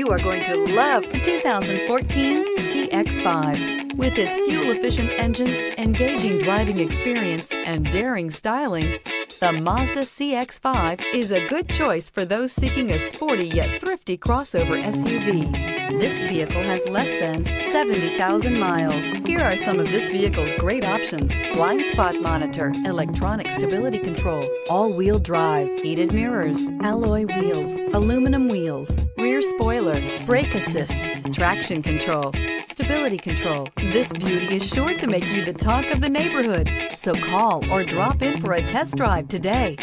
You are going to love the 2014 CX-5. With its fuel-efficient engine, engaging driving experience, and daring styling, the Mazda CX-5 is a good choice for those seeking a sporty yet thrifty crossover SUV. This vehicle has less than 70,000 miles. Here are some of this vehicle's great options: blind spot monitor, electronic stability control, all-wheel drive, heated mirrors, alloy wheels, aluminum wheels, rear spoiler, brake assist, traction control, stability control. This beauty is sure to make you the talk of the neighborhood. So call or drop in for a test drive today.